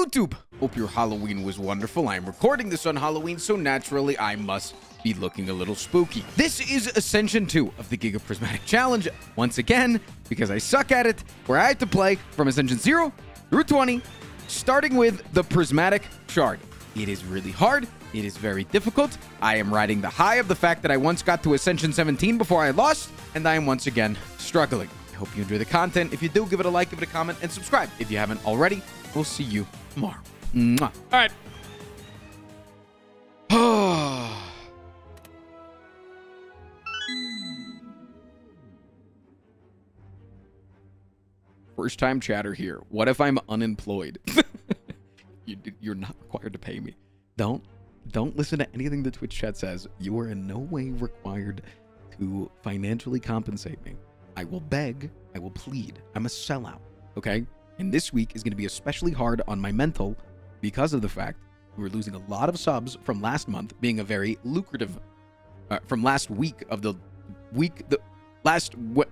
YouTube. Hope your Halloween was wonderful. I'm recording this on Halloween, so naturally I must be looking a little spooky. This is Ascension 2 of the Giga Prismatic Challenge, once again, because I suck at it, where I have to play from Ascension 0 through 20, starting with the Prismatic Shard. It is really hard. It is very difficult. I am riding the high of the fact that I once got to Ascension 17 before I lost, and I am once again struggling. I hope you enjoy the content. If you do, give it a like, give it a comment, and subscribe if you haven't already. We'll see you tomorrow. Mwah. All right. First time chatter here. What if I'm unemployed? You're not required to pay me. Don't listen to anything the Twitch chat says. You are in no way required to financially compensate me. I will beg. I will plead. I'm a sellout, okay? And this week is going to be especially hard on my mental because of the fact we were losing a lot of subs from last month being a very lucrative... from last week of the week... The last... What?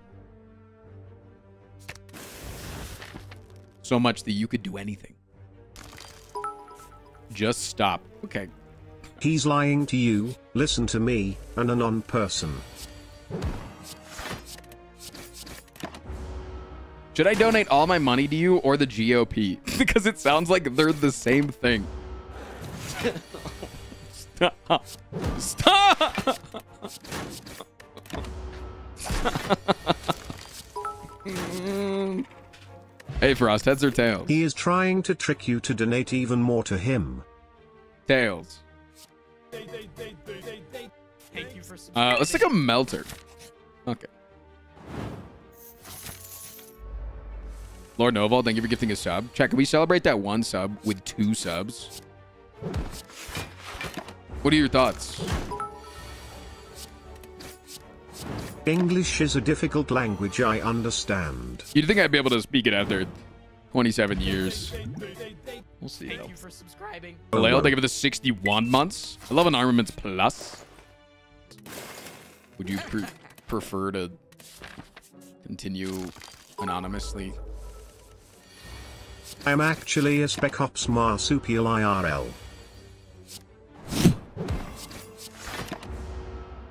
So much that you could do anything. Just stop. Okay. He's lying to you. Listen to me, an anon person. Should I donate all my money to you or the GOP? Because it sounds like they're the same thing. Stop. Stop. Hey, Frost, heads or tails? He is trying to trick you to donate even more to him. Tails. Thank you for let's take a melter. Okay. Lord Noval, thank you for gifting a sub. Check, can we celebrate that one sub with 2 subs? What are your thoughts? English is a difficult language, I understand. You'd think I'd be able to speak it after 27 years. We'll see. Thank you for subscribing. Lale, thank you for the 61 months. I love an armaments plus. Would you prefer to continue anonymously? I'm actually a Spec Ops Marsupial IRL.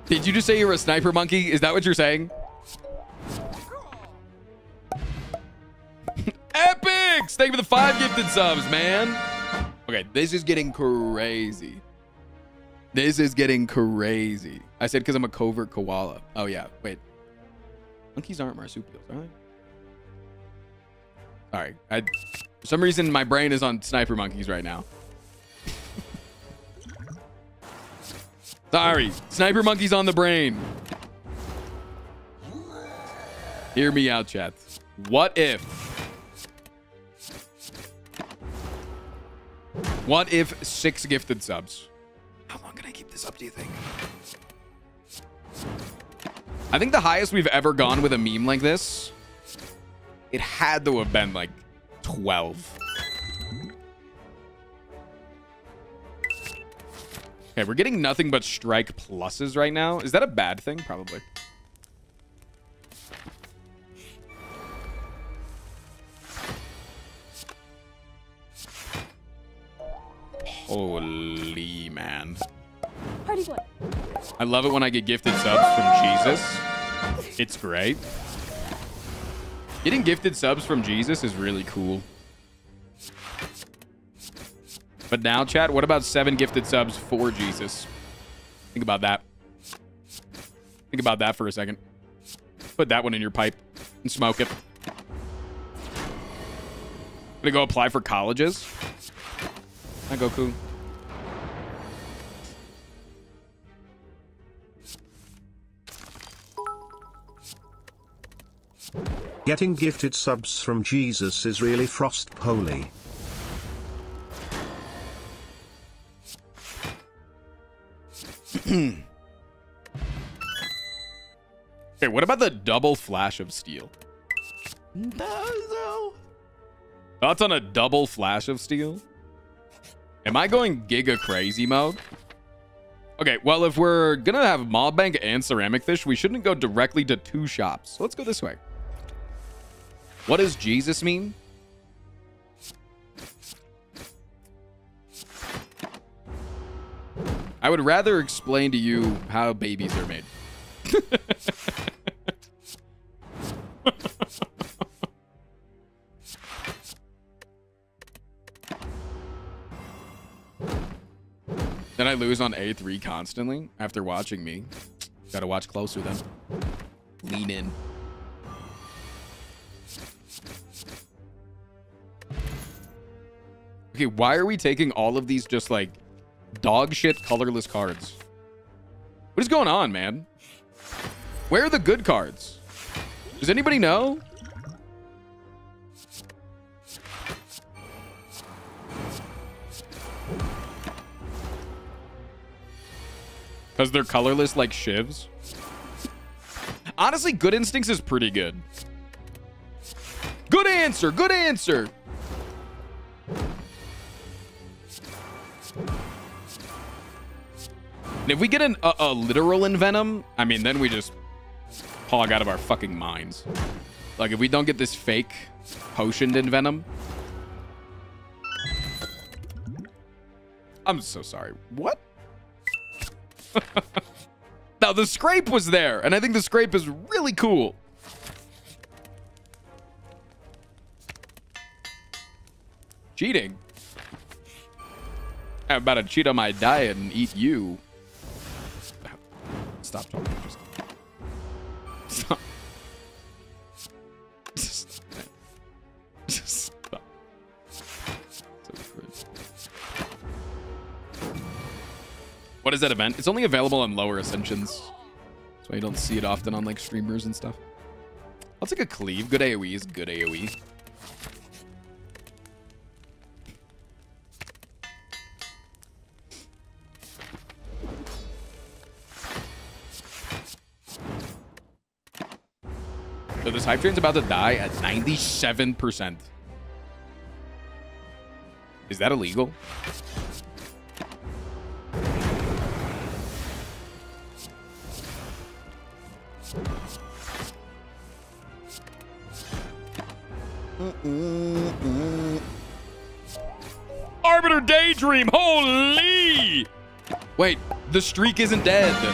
Did you just say you're a sniper monkey? Is that what you're saying? Epics! Thank you for the 5 gifted subs, man. Okay, this is getting crazy. This is getting crazy. I said because I'm a covert koala. Oh, yeah. Wait. Monkeys aren't marsupials, are they? All right. For some reason, my brain is on sniper monkeys right now. Sorry, sniper monkeys on the brain. Hear me out, chat. What if 6 gifted subs? How long can I keep this up, do you think? I think the highest we've ever gone with a meme like this, it had to have been like 12. Okay, we're getting nothing but strike pluses right now. Is that a bad thing? Probably. Holy man. Party boy. I love it when I get gifted subs from Jesus. It's great. Getting gifted subs from Jesus is really cool. But now, chat, what about 7 gifted subs for Jesus? Think about that. Think about that for a second. Put that one in your pipe and smoke it. I'm gonna go apply for colleges. Hi, Goku. Getting gifted subs from Jesus is really frost holy. Okay, what about the double flash of steel? No. Thoughts on a double flash of steel? Am I going giga crazy mode? Okay, well, if we're gonna have mob bank and ceramic fish, we shouldn't go directly to 2 shops. So let's go this way. What does Jesus mean? I would rather explain to you how babies are made. Did I lose on A3 constantly after watching me? Gotta watch closer then. Lean in. Okay, why are we taking all of these just like dog shit colorless cards? What is going on, man? Where are the good cards? Does anybody know? Because they're colorless like shivs. Honestly, Good Instincts is pretty good. Good answer. Good answer. And if we get a literal Envenom, I mean, then we just hog out of our fucking minds. Like, if we don't get this fake potioned Envenom. I'm so sorry. What? Now, the Scrape was there, and I think the Scrape is really cool. Cheating. I'm about to cheat on my diet and eat you. Stop talking. Just stop. Just stop. What is that event? It's only available on lower ascensions. That's why you don't see it often on like streamers and stuff. I'll take a cleave. Good AoE is good AoE. So this hype train's about to die at 97%. Is that illegal? Arbiter Daydream, holy! Wait, the streak isn't dead. Do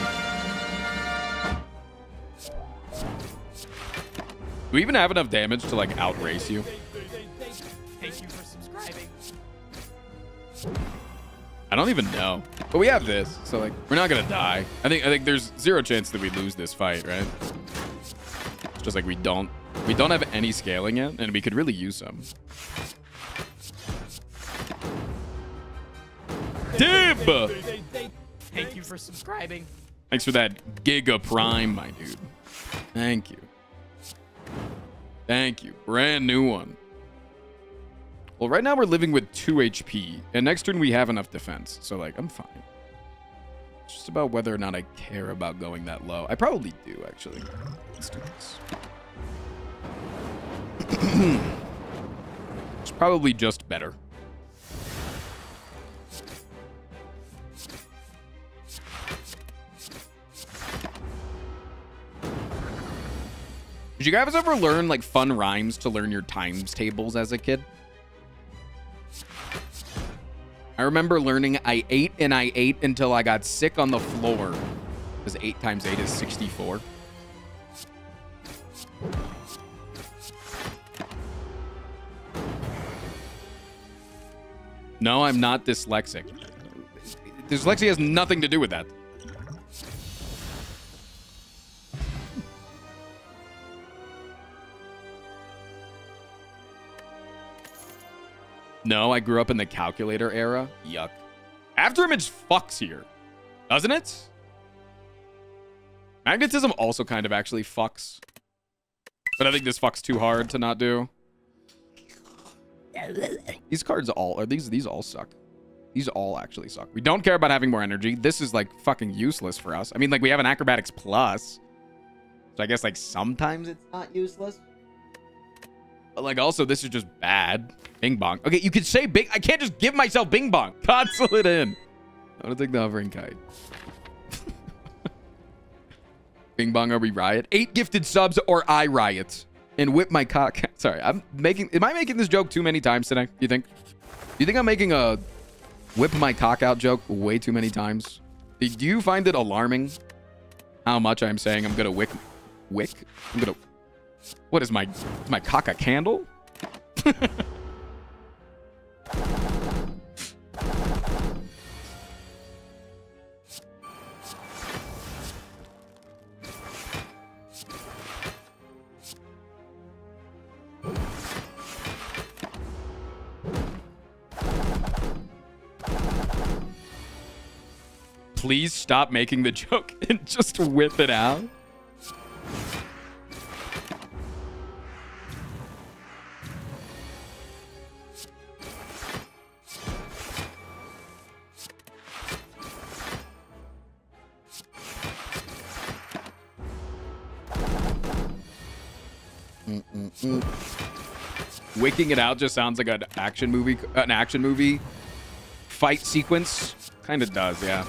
we even have enough damage to like outrace you? Thank you for subscribing. I don't even know, but we have this, so like we're not gonna die. I think there's zero chance that we lose this fight, right? It's just like we don't have any scaling yet, and we could really use some. Dib! Thank you for subscribing. Thanks for that Giga Prime, my dude. Thank you. Thank you. Brand new one. Well, right now we're living with 2 HP, and next turn we have enough defense. So, like, I'm fine. It's just about whether or not I care about going that low. I probably do, actually. Let's do this. It's probably just better. Did you guys ever learn like fun rhymes to learn your times tables as a kid? I remember learning I ate and I ate until I got sick on the floor. Because 8 times 8 is 64. No, I'm not dyslexic. Dyslexia has nothing to do with that. No, I grew up in the calculator era. Yuck. Afterimage fucks here, doesn't it? Magnetism also kind of actually fucks. But I think this fucks too hard to not do. These cards all are these all suck. These all actually suck. We don't care about having more energy. This is like fucking useless for us. I mean, like we have an acrobatics plus. So I guess like sometimes it's not useless. But like also this is just bad. Bing bong. Okay, you could say bing. I can't just give myself bing bong. Tonsil it in. I want to take the hovering kite. Bing bong or we riot. 8 gifted subs or I riot. And whip my cock. Sorry, am I making this joke too many times today? You think I'm making a whip my cock out joke way too many times? Do you find it alarming how much I'm saying I'm gonna wick? I'm gonna... What is my... Is my cock a candle? Please stop making the joke and just whip it out. Wicking it out just sounds like an action movie fight sequence. Kind of does, yeah.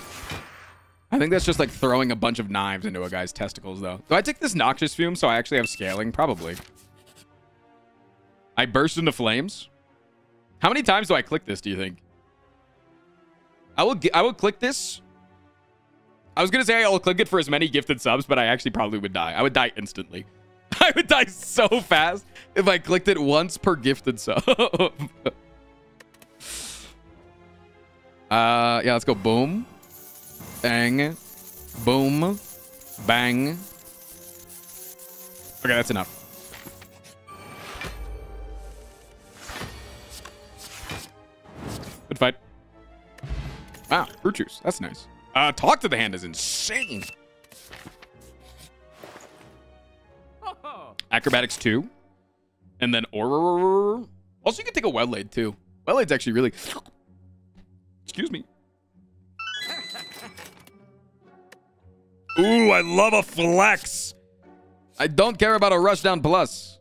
I think that's just like throwing a bunch of knives into a guy's testicles, though. Do I take this noxious fume so I actually have scaling? Probably. I burst into flames. How many times do I click this, do you think? I will click this. I was going to say I'll click it for as many gifted subs, but I actually probably would die. I would die instantly. I would die so fast if I clicked it once per gifted sub. Yeah, let's go. Boom. Bang. Boom. Bang. Okay, that's enough. Good fight. Wow, fruit juice. That's nice. Talk to the hand is insane. Acrobatics 2. And then Auror. Also, you can take a Well Laid, too. Well Laid's actually really... Excuse me. Ooh, I love a flex. I don't care about a rushdown plus.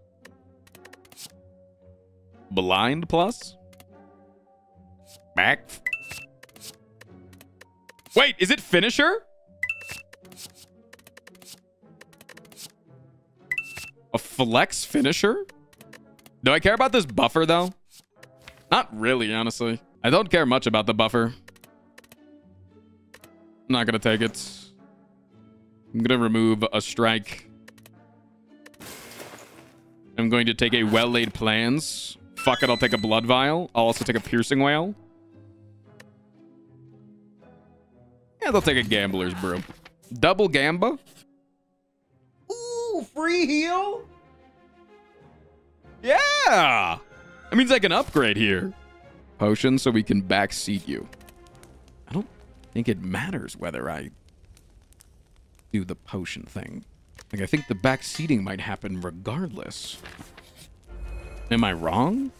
Blind plus? Back. Wait, is it finisher? A flex finisher? Do I care about this buffer, though? Not really, honestly. I don't care much about the buffer. I'm not going to take it. I'm going to remove a strike. I'm going to take a Well-Laid Plans. Fuck it, I'll take a Blood Vial. I'll also take a Piercing Whale. Yeah, they'll take a Gambler's Brew. Double Gamba. Ooh, free heal? Yeah! That means I can upgrade here. Potion so we can backseat you. I don't think it matters whether I... do the potion thing. Like, I think the back seating might happen regardless. Am I wrong?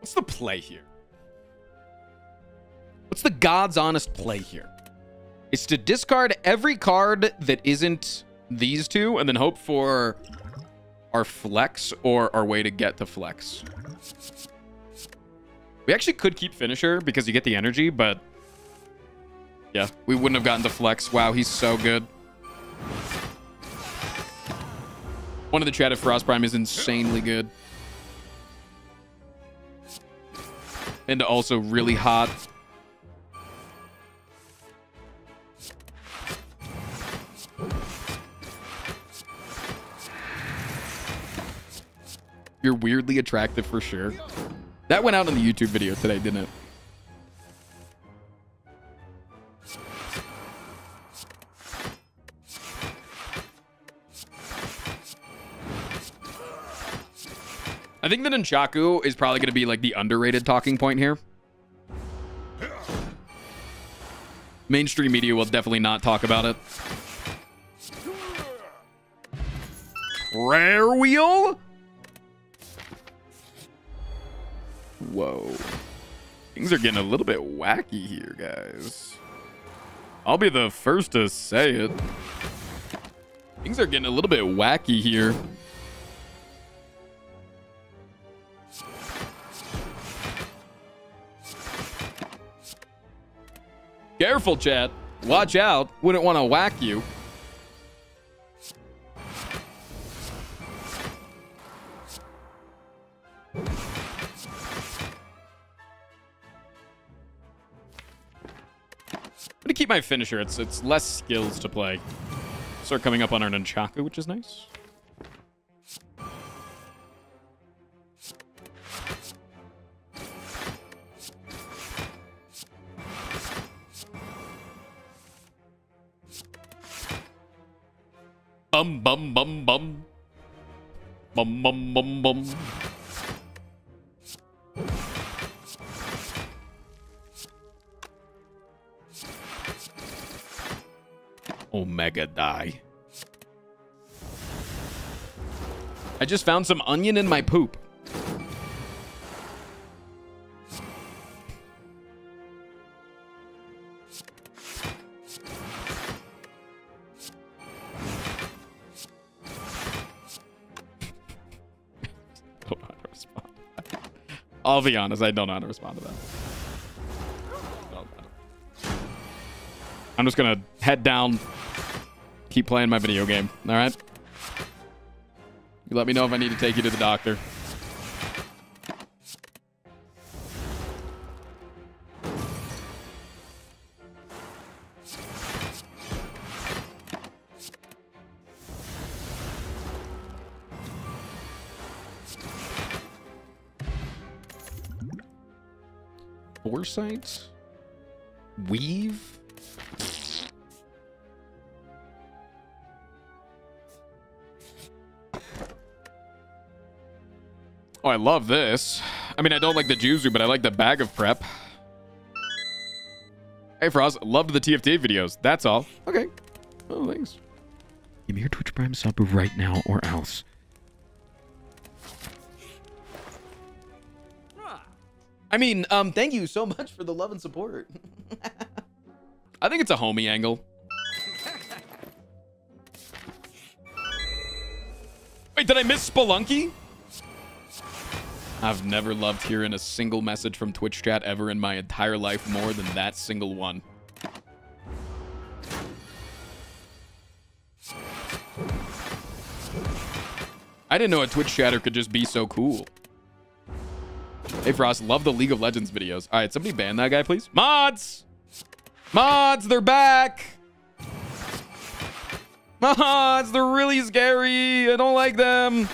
What's the play here? What's the God's honest play here? It's to discard every card that isn't these two and then hope for our flex or our way to get to flex. We actually could keep finisher because you get the energy, but yeah, we wouldn't have gotten to flex. Wow, he's so good. One of the chat at Frost Prime is insanely good. And also really hot. You're weirdly attractive for sure. That went out on the YouTube video today, didn't it? I think the Nunchaku is probably going to be like the underrated talking point here. Mainstream media will definitely not talk about it. Prayer wheel? Whoa. Things are getting a little bit wacky here, guys. I'll be the first to say it. Things are getting a little bit wacky here. Careful, chat. Watch out. Wouldn't want to whack you. I'm gonna keep my finisher. It's less skills to play. Start coming up on our nunchaku, which is nice. Bum bum bum bum. Bum bum bum bum. Omega die. I just found some onion in my poop. I don't know how to respond to that. I'll be honest, I don't know how to respond to that. I'm just gonna head down. Keep playing my video game, all right? You let me know if I need to take you to the doctor. Foresight? Weave? Oh, I love this. I mean, I don't like the Juzu, but I like the bag of prep. Hey, Frost, loved the TFT videos. That's all. Okay. Oh, thanks. Give me your Twitch Prime sub right now or else. I mean, thank you so much for the love and support. I think it's a homie angle. Wait, did I miss Spelunky? I've never loved hearing a single message from Twitch chat ever in my entire life more than that single one. I didn't know a Twitch chatter could just be so cool. Hey, Frost, love the League of Legends videos. All right, somebody ban that guy, please. Mods! Mods, they're back! Mods, they're really scary. I don't like them.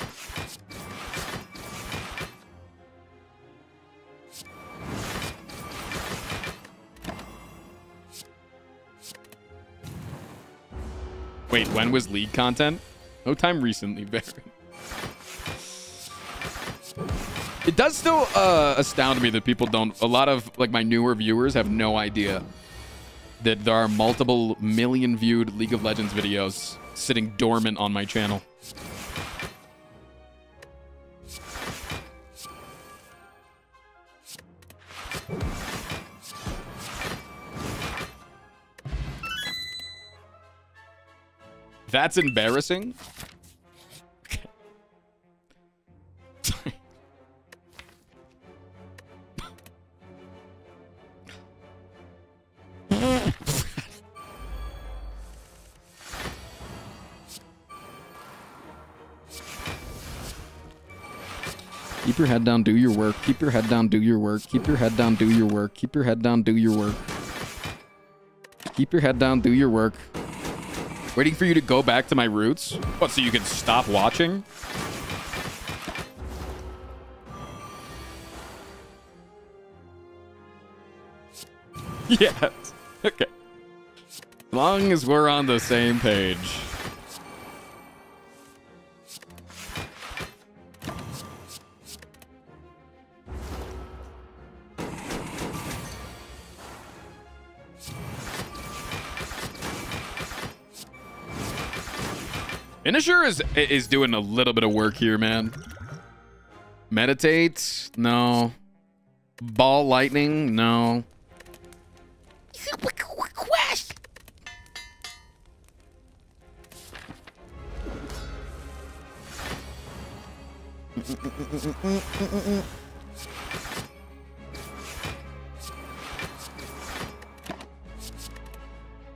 Wait, when was League content? No time recently, Barry. It does still astound me that people don't... A lot of, like, my newer viewers have no idea that there are multiple million viewed League of Legends videos sitting dormant on my channel. That's embarrassing. Okay. Keep your head down, do your work. Keep your head down, do your work. Keep your head down, do your work. Keep your head down, do your work. Keep your head down, do your work. Waiting for you to go back to my roots? What, so you can stop watching? Yes. Okay. As long as we're on the same page. Finisher is doing a little bit of work here, man. Meditate? No. Ball lightning? No.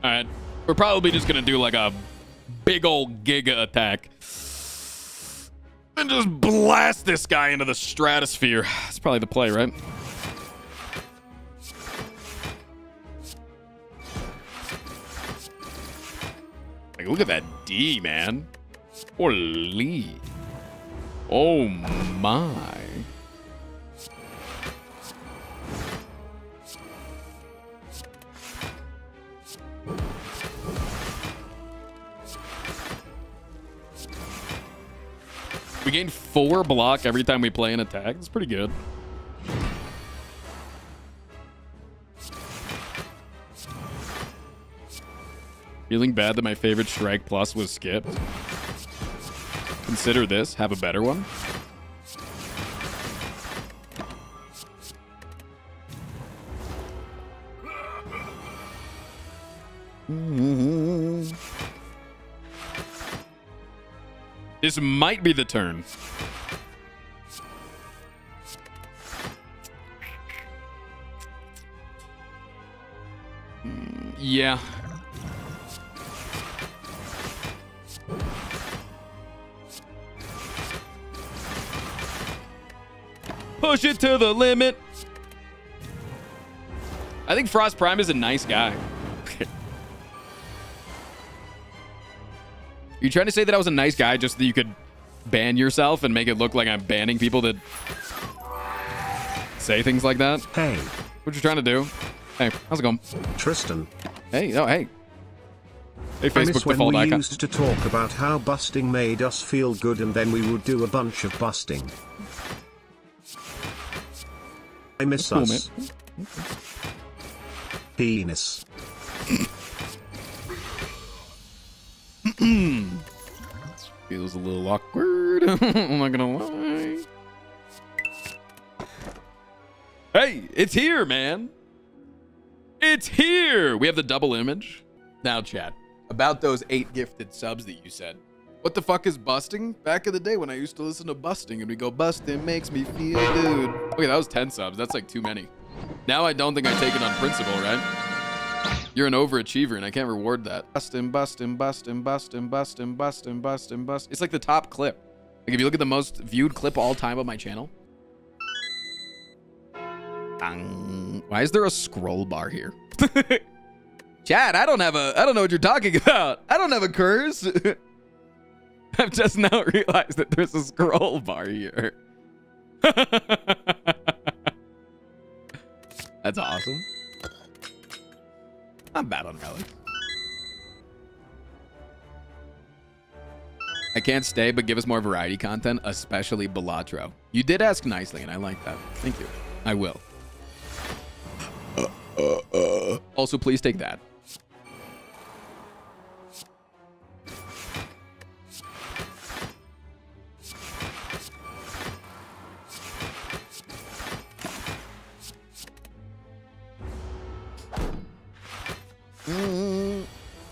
All right. We're probably just going to do like a big old Giga attack and just blast this guy into the stratosphere. That's probably the play, right? Like, look at that D, man. Holy. Oh, my. We gain 4 block every time we play an attack. It's pretty good. Feeling bad that my favorite Shrek plus was skipped. Consider this. Have a better one. This might be the turn. Yeah. Push it to the limit. I think Frost Prime is a nice guy. You trying to say that I was a nice guy just that you could ban yourself and make it look like I'm banning people that say things like that? Hey. What you trying to do? Hey, how's it going? Tristan. Hey, oh, hey. Hey, Facebook default icon. I used to talk about how busting made us feel good and then we would do a bunch of busting. I miss us. Cool, penis. Feels a little awkward. I'm not gonna lie. Hey, it's here, man. It's here. We have the double image. Now, chat, about those 8 gifted subs that you said. What the fuck is busting? Back in the day when I used to listen to busting and we go, busting makes me feel dude. Okay, that was 10 subs. That's like too many. Now I don't think I take it on principle, right? You're an overachiever and I can't reward that. Busting, busting, busting, busting, busting, busting, busting, busting. It's like the top clip. Like if you look at the most viewed clip all time on my channel. Dang. Why is there a scroll bar here? Chat, I don't know what you're talking about. I don't have a curse. I've just now realized that there's a scroll bar here. That's awesome. I'm bad on relic. I can't stay, but give us more variety content, especially Balatro. You did ask nicely, and I like that. Thank you. I will. Also, please take that.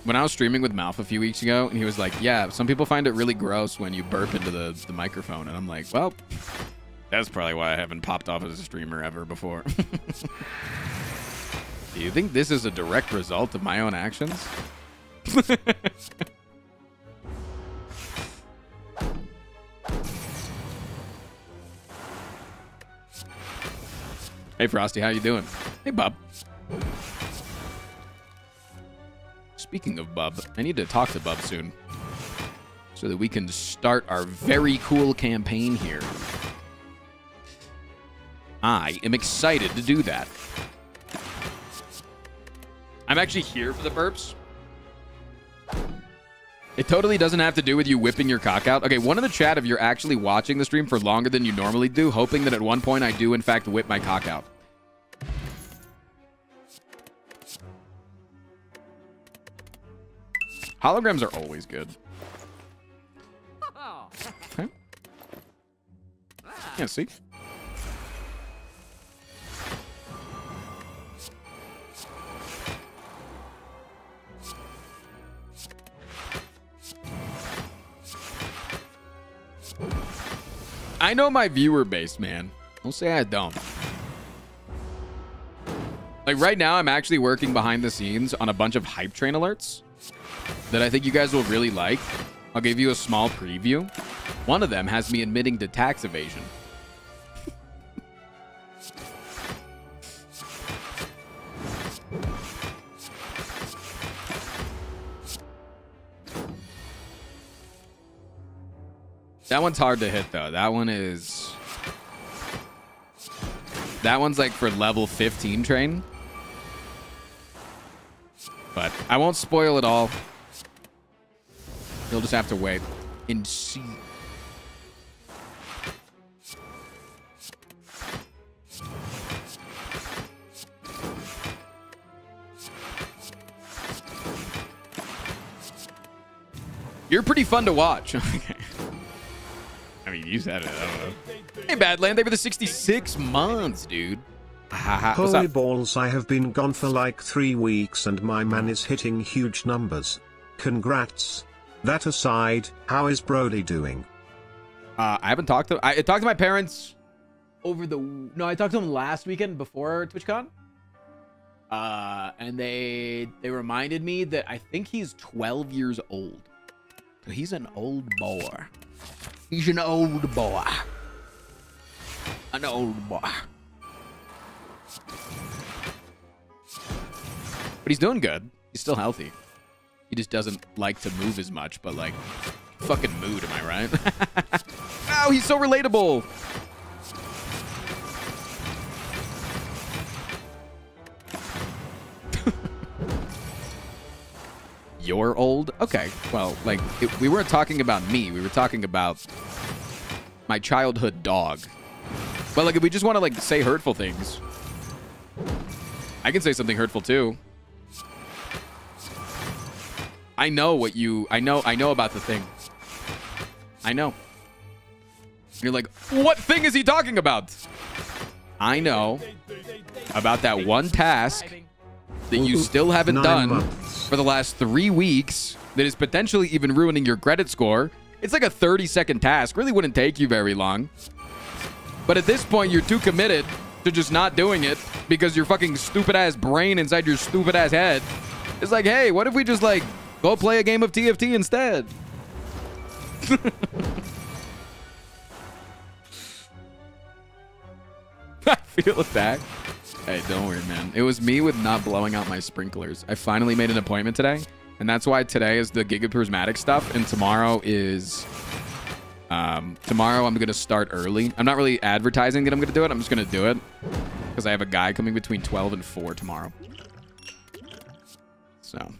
When I was streaming with Malph a few weeks ago, and he was like, yeah, some people find it really gross when you burp into the microphone. And I'm like, well, that's probably why I haven't popped off as a streamer ever before. Do you think this is a direct result of my own actions? Hey, Frosty, how you doing? Hey, Bob. Speaking of Bub, I need to talk to Bub soon so that we can start our very cool campaign here. I am excited to do that. I'm actually here for the burps. It totally doesn't have to do with you whipping your cock out. Okay, one in the chat, if you're actually watching the stream for longer than you normally do, hoping that at one point I do, in fact, whip my cock out. Holograms are always good. Okay. Yeah, see? I know my viewer base, man. Don't say I don't. Like right now, I'm actually working behind the scenes on a bunch of hype train alerts that I think you guys will really like. I'll give you a small preview. One of them has me admitting to tax evasion. That one's hard to hit though. That one is... that one's like for level 15 train. But I won't spoil it all. You'll just have to wait and see. You're pretty fun to watch. Okay. I mean, you said it. I don't know. Hey, Badland, they were the 66 months, dude. Holy balls, I have been gone for like 3 weeks and my man is hitting huge numbers. Congrats. That aside, how is Brody doing? I haven't talked to... I talked to my parents over the... No, I talked to them last weekend before TwitchCon. And they reminded me that I think he's 12 years old. So he's an old boy. He's an old boy. An old boy. But he's doing good. He's still healthy. He just doesn't like to move as much, but like, fucking mood, am I right? Wow, he's so relatable. You're old? Okay, well, like, we weren't talking about me. We were talking about my childhood dog. But like, if we just want to like say hurtful things, I can say something hurtful too. I know what you... I know about the thing. I know. You're like, what thing is he talking about? I know about that one task that you still haven't done for the last 3 weeks that is potentially even ruining your credit score. It's like a 30-second task. Really wouldn't take you very long. But at this point, you're too committed to just not doing it because your fucking stupid-ass brain inside your stupid-ass head is like, hey, what if we just, like, go play a game of TFT instead? I feel attacked. Hey, don't worry, man. It was me with not blowing out my sprinklers. I finally made an appointment today, and that's why today is the Giga Prismatic stuff, and tomorrow is... tomorrow I'm going to start early. I'm not really advertising that I'm going to do it. I'm just going to do it because I have a guy coming between 12 and 4 tomorrow. So...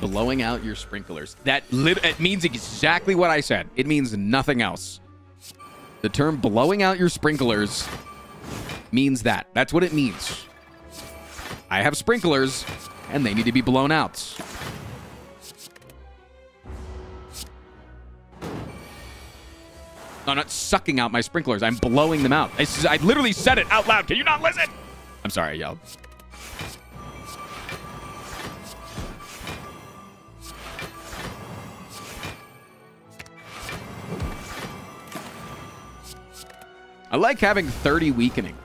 blowing out your sprinklers. It means exactly what I said. It means nothing else. The term blowing out your sprinklers means that. That's what it means. I have sprinklers, and they need to be blown out. I'm not sucking out my sprinklers. I'm blowing them out. I literally said it out loud. Can you not listen? I'm sorry, I yelled. I like having 30 weakening.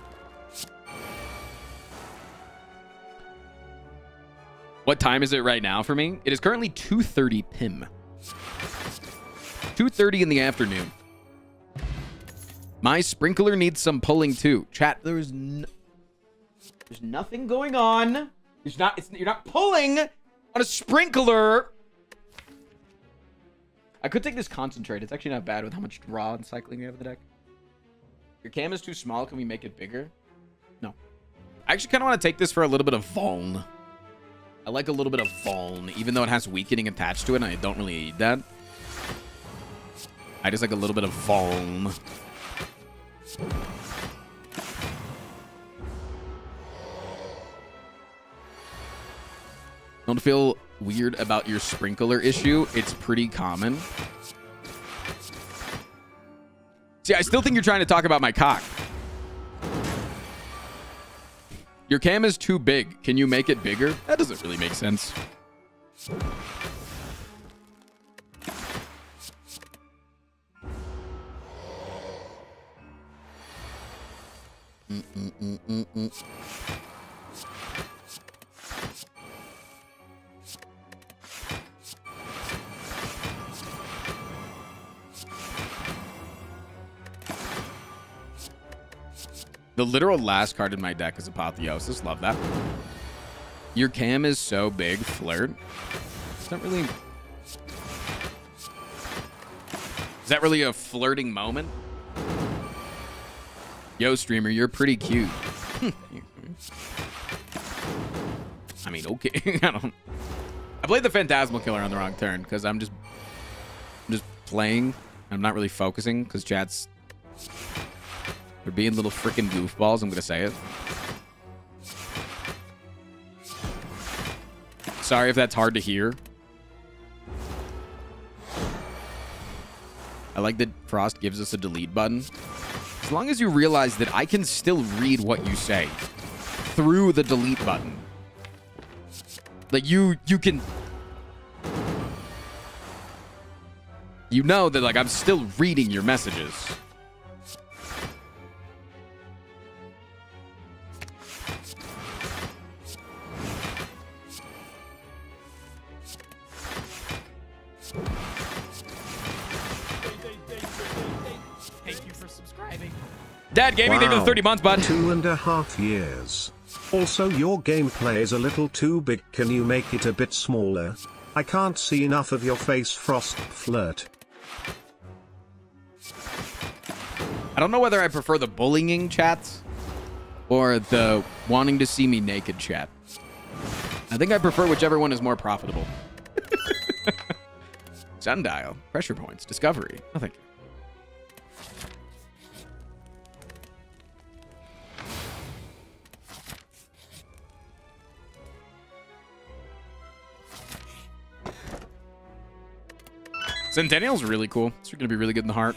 What time is it right now for me? It is currently 2:30 p.m. 2:30 in the afternoon. My sprinkler needs some pulling too. Chat, there's nothing going on. You're not pulling on a sprinkler. I could take this concentrate. It's actually not bad with how much raw and cycling you have in the deck. Your cam is too small. Can we make it bigger? No. I actually kind of want to take this for a little bit of Vuln. I like a little bit of Vuln, even though it has weakening attached to it, and I don't really need that. I just like a little bit of Vuln. Don't feel weird about your sprinkler issue. It's pretty common. See, I still think you're trying to talk about my cock. Your cam is too big. Can you make it bigger? That doesn't really make sense. The literal last card in my deck is Apotheosis. Love that. Your cam is so big, flirt. It's not really... Is that really a flirting moment? Yo, streamer, you're pretty cute. I mean, okay. I played the Phantasmal Killer on the wrong turn because I'm just playing. I'm not really focusing because chat's... They're being little freaking goofballs, I'm going to say it. Sorry if that's hard to hear. I like that Frost gives us a delete button. As long as you realize that I can still read what you say through the delete button. Like, you can... You know that, like, I'm still reading your messages. Dad gave me the 30 months, bud. 2.5 years. Also, your gameplay is a little too big. Can you make it a bit smaller? I can't see enough of your face, Frost Flirt. I don't know whether I prefer the bullying chats or the wanting to see me naked chat. I think I prefer whichever one is more profitable. Sundial, pressure points, discovery. No, thank you. Centennial's really cool. So you're going to be really good in the heart.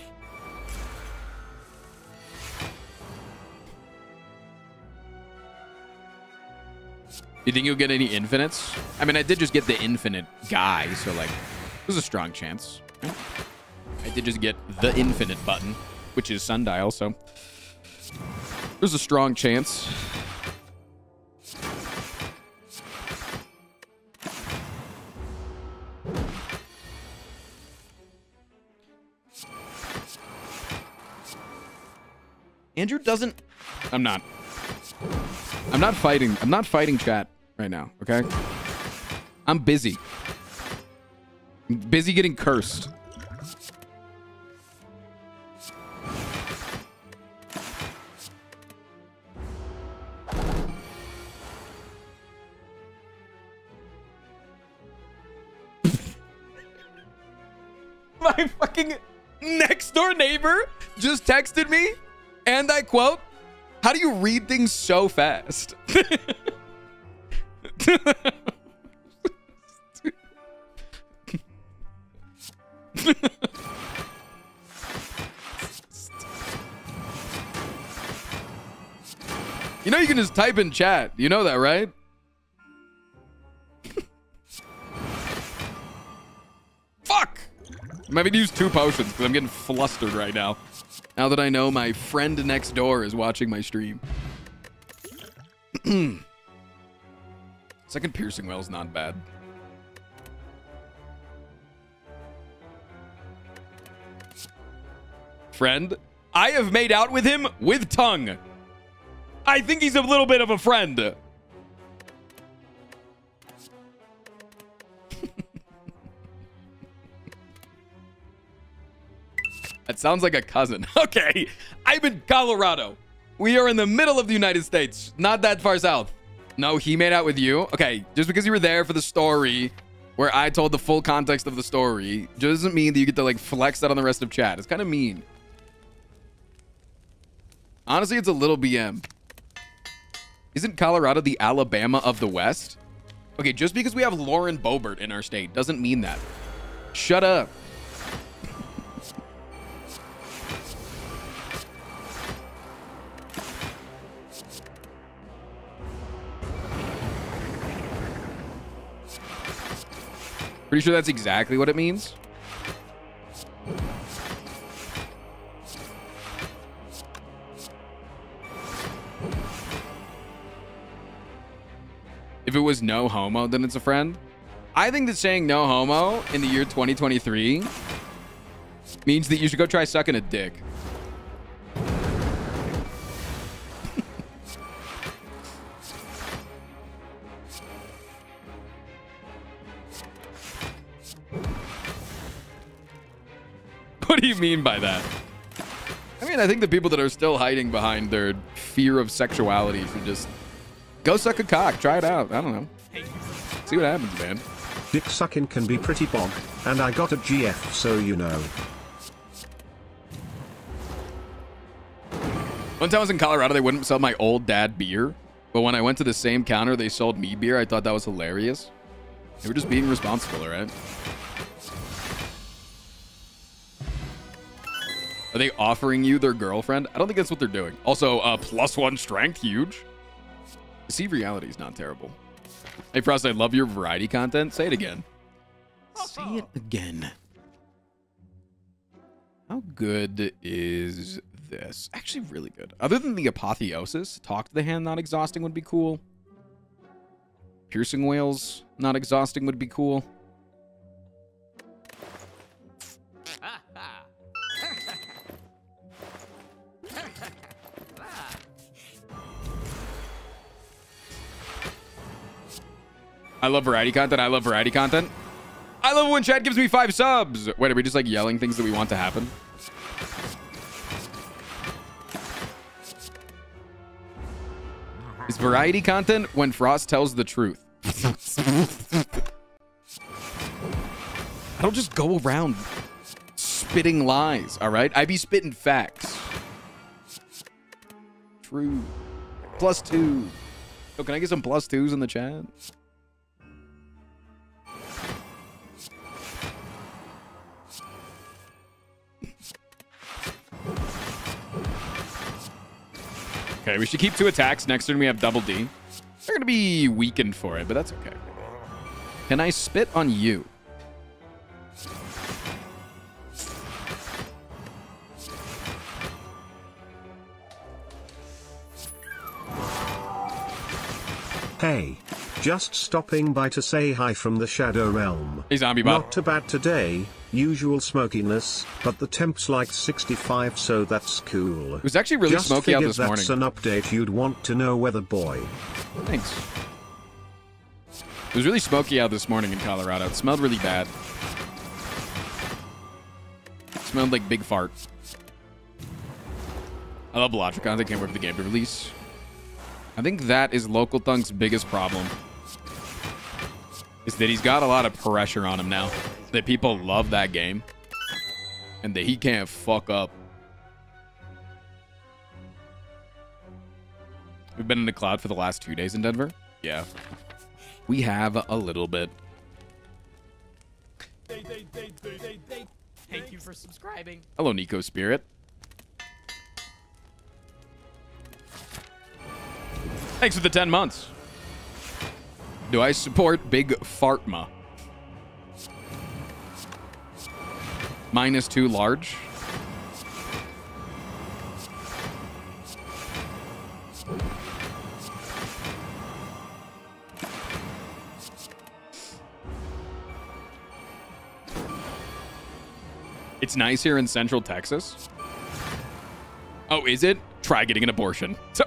You think you'll get any infinites? I mean, I did just get the infinite guy, so, like, there's a strong chance. I did just get the infinite button, which is Sundial, so there's a strong chance. Andrew doesn't... I'm not fighting. I'm not fighting chat right now, okay? I'm busy. I'm busy getting cursed. My fucking next door neighbor just texted me. And I quote, "How do you read things so fast?" You know you can just type in chat. You know that, right? Fuck! I'm having to use 2 potions because I'm getting flustered right now. Now that I know my friend next door is watching my stream. Second piercing well's not bad. Friend, I have made out with him with tongue. I think he's a little bit of a friend. That sounds like a cousin. Okay, I'm in Colorado. We are in the middle of the United States, not that far south. No, he made out with you. Okay, just because you were there for the story where I told the full context of the story doesn't mean that you get to, like, flex that on the rest of chat. It's kind of mean. Honestly, it's a little BM. Isn't Colorado the Alabama of the West? Okay, just because we have Lauren Boebert in our state doesn't mean that. Shut up. Pretty sure that's exactly what it means. If it was no homo, then it's a friend. I think that saying no homo in the year 2023 means that you should go try sucking a dick. What do you mean by that? I mean, I think the people that are still hiding behind their fear of sexuality should just go suck a cock. Try it out. I don't know. See what happens, man. Dick sucking can be pretty bog, and I got a GF, so you know. One time I was in Colorado, they wouldn't sell my old dad beer. But when I went to the same counter, they sold me beer. I thought that was hilarious. They were just being responsible, all right? Are they offering you their girlfriend? I don't think that's what they're doing. Also, +1 strength, huge. Perceived reality is not terrible. Hey, Frost, I love your variety content. Say it again. Say it again. How good is this? Actually, really good. Other than the apotheosis, talk to the hand, not exhausting, would be cool. Piercing whales, not exhausting, would be cool. I love variety content. I love variety content. I love when chat gives me 5 subs. Wait, are we just like yelling things that we want to happen? Is variety content when Frost tells the truth? I don't just go around spitting lies, all right? I be spitting facts. True. +2. Oh, can I get some +2s in the chat? Okay, we should keep 2 attacks. Next turn, we have double D. They're going to be weakened for it, but that's okay. Can I spit on you? Hey, just stopping by to say hi from the Shadow Realm. Hey, zombie bot. Not too bad today. Usual smokiness, but the temp's like 65, so that's cool. It was actually really just smoky out this morning. That's an update you'd want to know, weather boy. Thanks. It was really smoky out this morning in Colorado. It smelled really bad. It smelled like big fart. I love Balatro. I can't wait for the game to release. I think that is Local Thunk's biggest problem. Is that he's got a lot of pressure on him now. That people love that game. And that he can't fuck up. We've been in the cloud for the last 2 days in Denver. Yeah. We have a little bit. Thank you for subscribing. Hello, Nico Spirit. Thanks for the 10 months. Do I support Big Fartma? -2 large. It's nice here in Central Texas. Oh, is it? Try getting an abortion. So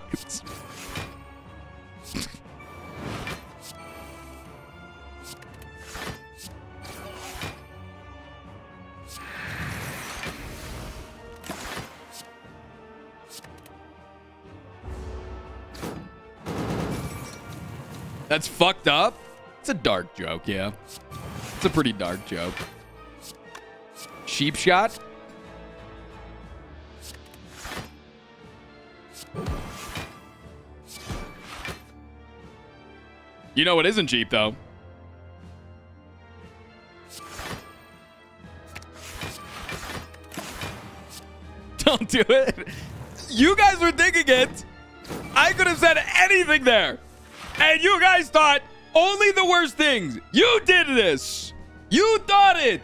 that's fucked up. It's a dark joke, yeah. It's a pretty dark joke. Sheep shot? You know it isn't cheap, though. Don't do it. You guys were thinking it. I could have said anything there. And you guys thought only the worst things. You did this. You thought it.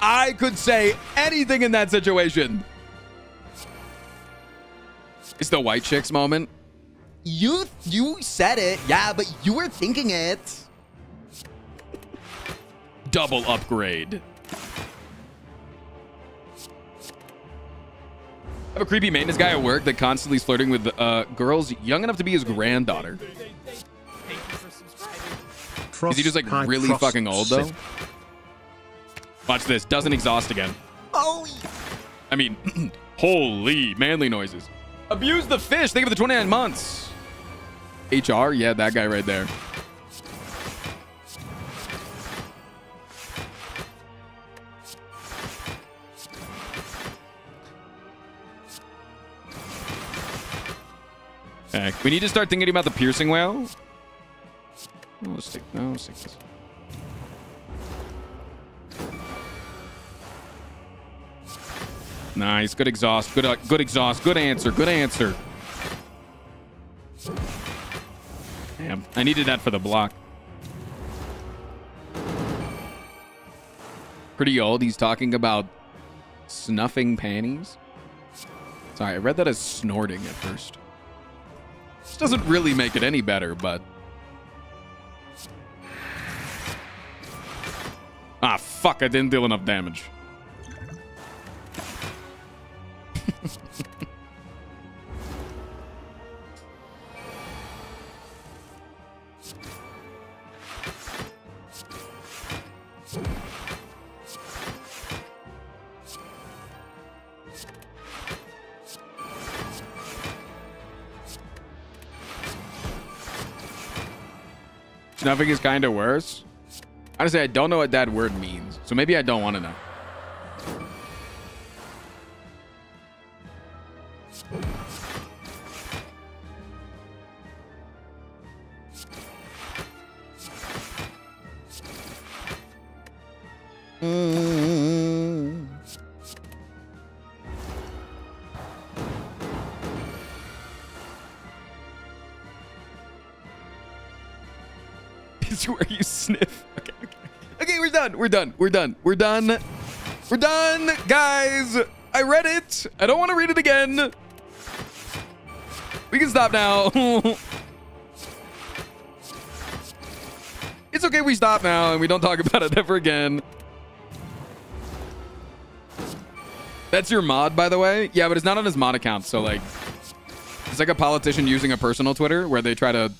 I could say anything in that situation. It's the white chicks moment. You said it. Yeah, but you were thinking it. Double upgrade. I have a creepy maintenance guy at work that constantly is flirting with girls young enough to be his granddaughter. Is he just like really fucking old though? Watch this. Doesn't exhaust again. Oh. I mean, holy manly noises. Abuse the fish. Think of the 29 months. HR? Yeah, that guy right there. Okay. We need to start thinking about the piercing whale. Let's take this. Nice. Good exhaust. Good exhaust. Good answer. Good answer. Damn. I needed that for the block. Pretty old. He's talking about snuffing panties. Sorry, I read that as snorting at first. This doesn't really make it any better, but... Ah, fuck. I didn't deal enough damage. Snuffing is kind of worse. Honestly, I don't know what that word means, so maybe I don't want to know. We're done, guys. I read it. I don't want to read it again. We can stop now. It's okay. We stop now and we don't talk about it ever again. That's your mod, by the way. Yeah, but it's not on his mod account. So like, it's like a politician using a personal Twitter where they try to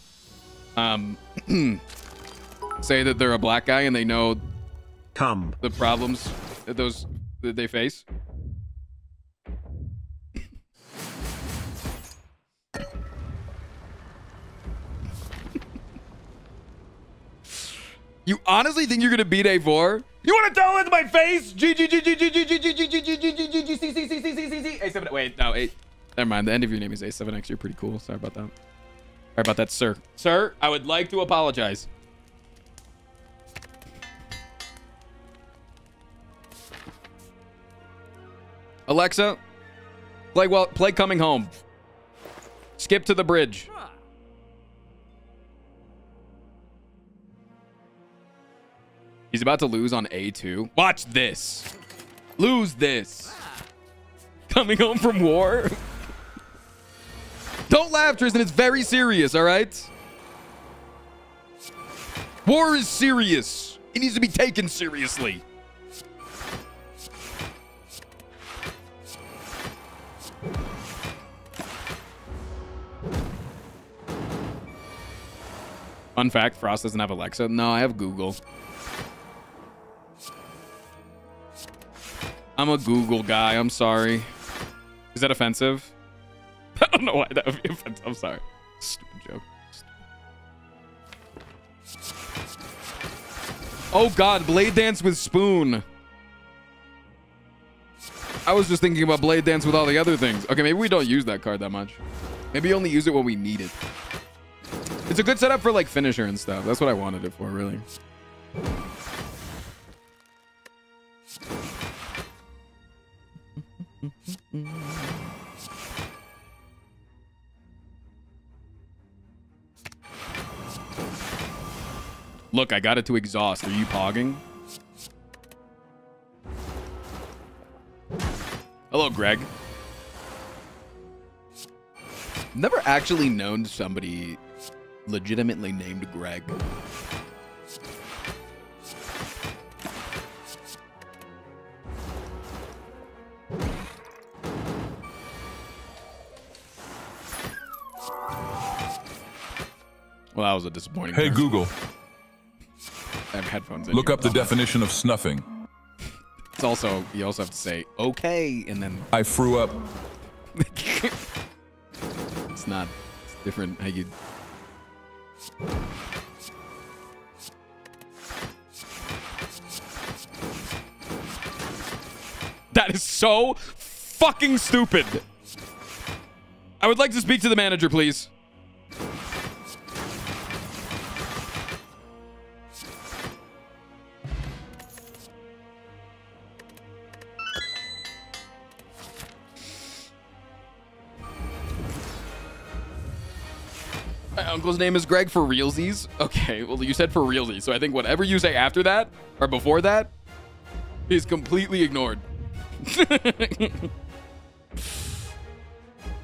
say that they're a black guy and they know the problems that they face. You honestly think you're gonna beat A4? You wanna tell it to my face? A7. Wait, no, A. Never mind. The end of your name is A7X. You're pretty cool. Sorry about that. Sorry about that, sir. Sir, I would like to apologize. Alexa, play Coming Home. Skip to the bridge. He's about to lose on A2. Watch this. Lose this. Coming home from war. Don't laugh, Tristan. It's very serious, all right? War is serious. It needs to be taken seriously. Fun fact, Frost doesn't have Alexa. No, I have Google. I'm a Google guy. I'm sorry. Is that offensive? I don't know why that would be offensive. I'm sorry. Stupid joke. Oh, God. Blade Dance with Spoon. I was just thinking about Blade Dance with all the other things. Okay, maybe we don't use that card that much. Maybe only use it when we need it. It's a good setup for like finisher and stuff. That's what I wanted it for, really. Look, I got it to exhaust. Are you pogging? Hello, Greg. Never actually known somebody legitimately named Greg. Well, that was a disappointing Hey, Google. I have headphones in. Look up the definition of snuffing. It's also, you also have to say, okay, and then... I threw up. It's not, it's different how you... That is so fucking stupid. I would like to speak to the manager, please. Uncle's name is Greg for realsies. Okay, well, you said for realsies, so I think whatever you say after that or before that is completely ignored. You can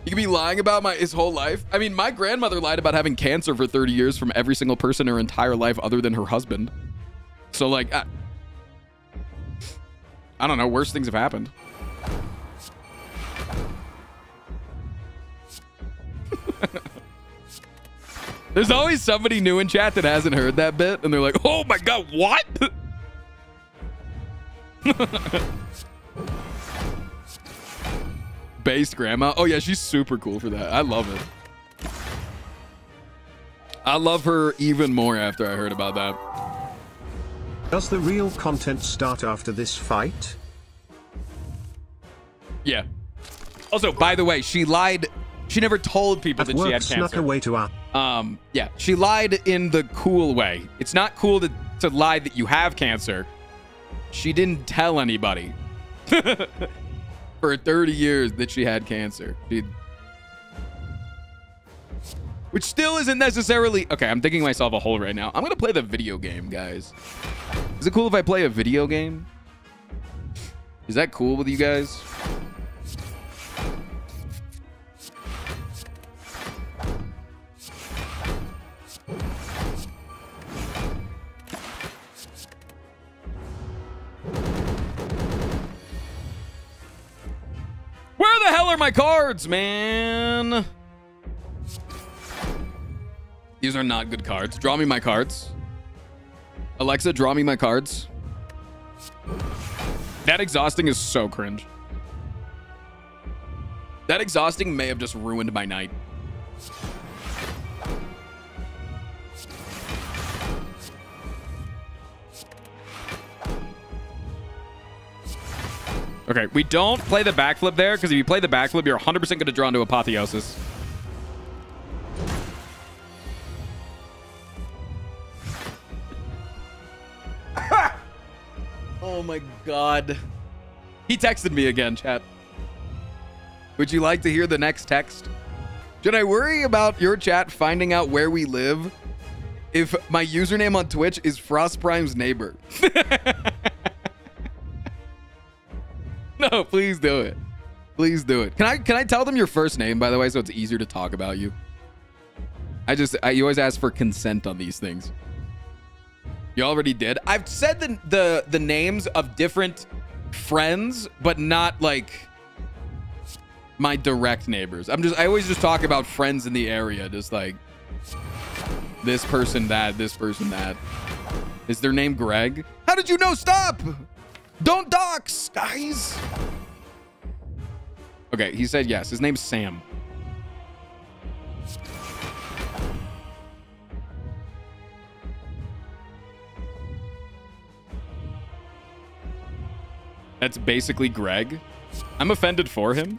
be lying about his whole life. I mean, my grandmother lied about having cancer for 30 years from every single person her entire life other than her husband. So, like, I don't know. Worse things have happened. There's always somebody new in chat that hasn't heard that bit, and they're like, oh my god, what? Based grandma. Oh yeah, she's super cool for that. I love it. I love her even more after I heard about that. Does the real content start after this fight? Yeah. Also, by the way, she lied. She never told people that she had cancer. Snuck away to us. Yeah, she lied in the cool way. It's not cool to lie that you have cancer. She didn't tell anybody for 30 years that she had cancer. Which still isn't necessarily... Okay, I'm digging myself a hole right now. I'm going to play the video game, guys. Is it cool if I play a video game? Is that cool with you guys? Where the hell are my cards, man? These are not good cards. Draw me my cards. Alexa, draw me my cards. That exhausting is so cringe. That exhausting may have just ruined my night. Okay, we don't play the backflip there, because if you play the backflip, you're 100% going to draw into Apotheosis. Oh my god. He texted me again, chat. Would you like to hear the next text? Should I worry about your chat finding out where we live if my username on Twitch is Frost Prime's neighbor? No, please do it. Please do it. Can I tell them your first name, by the way, so it's easier to talk about you? You always ask for consent on these things. You already did. I've said the names of different friends, but not like my direct neighbors. I always just talk about friends in the area, just like this person that, this person that. Is their name Greg? How did you know? Stop! Don't dox, guys. Okay, he said yes. His name's Sam. That's basically Greg. I'm offended for him.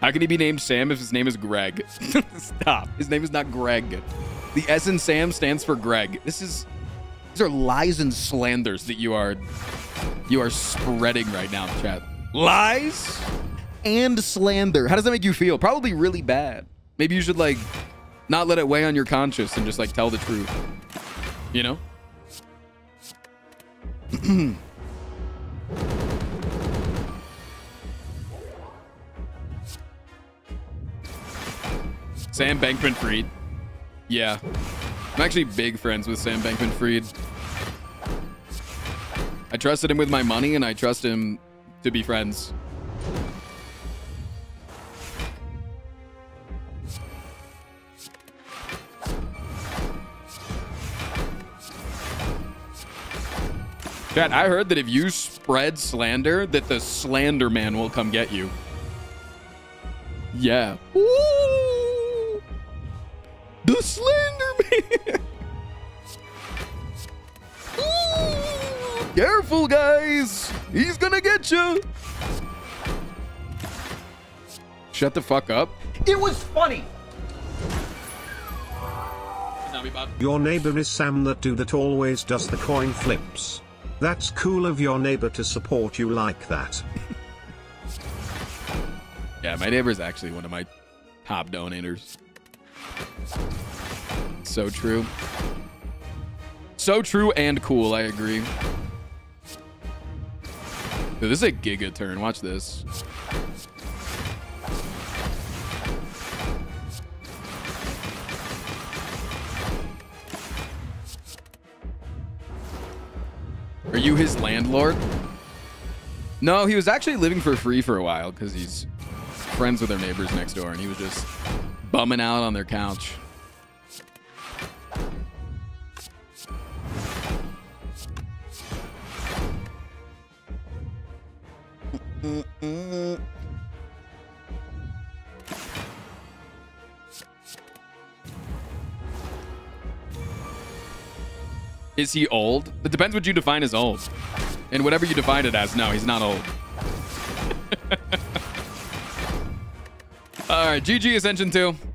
How can he be named Sam if his name is Greg? Stop. His name is not Greg. The S in Sam stands for Greg. These are lies and slanders that you are spreading right now, chat. Lies and slander. How does that make you feel? Probably really bad. Maybe you should like not let it weigh on your conscience and just like tell the truth. You know? Sam Bankman-Fried. Yeah. I'm actually big friends with Sam Bankman-Fried. I trusted him with my money, and I trust him to be friends. Chat, I heard that if you spread slander, that the slander man will come get you. Yeah. Ooh, the slander man. Ooh, careful, guys. He's gonna get you. Shut the fuck up. It was funny. Your neighbor is Sam, that dude that always does the coin flips. That's cool of your neighbor to support you like that. Yeah, my neighbor's actually one of my top donators. So true. So true and cool, I agree. Dude, this is a giga turn. Watch this. Are you his landlord? No, he was actually living for free for a while because he's friends with their neighbors next door, and he was just bumming out on their couch. Is he old? It depends what you define as old. And whatever you define it as, no, he's not old. All right, GG Ascension 2.